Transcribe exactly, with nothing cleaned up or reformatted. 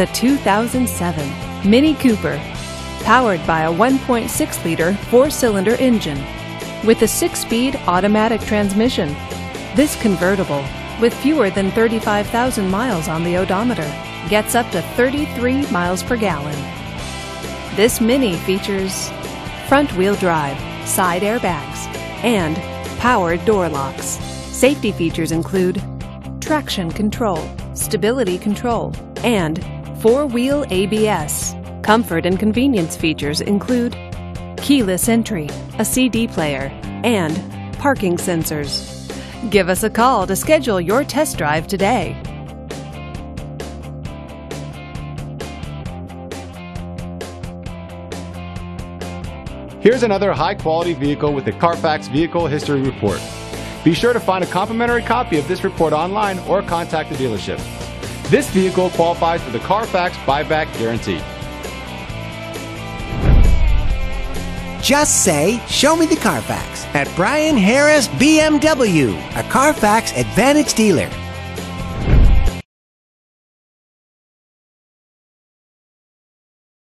the two thousand seven MINI Cooper, powered by a one point six liter four-cylinder engine. With a six-speed automatic transmission, this convertible, with fewer than thirty-five thousand miles on the odometer, gets up to thirty-three miles per gallon. This MINI features front-wheel drive, side airbags, and power door locks. Safety features include traction control, stability control, and four-wheel A B S. Comfort and convenience features include keyless entry, a C D player, and parking sensors. Give us a call to schedule your test drive today. Here's another high-quality vehicle with the Carfax Vehicle History Report. Be sure to find a complimentary copy of this report online or contact the dealership. This vehicle qualifies for the Carfax Buyback Guarantee. Just say, "Show me the Carfax" at Brian Harris B M W, a Carfax Advantage dealer.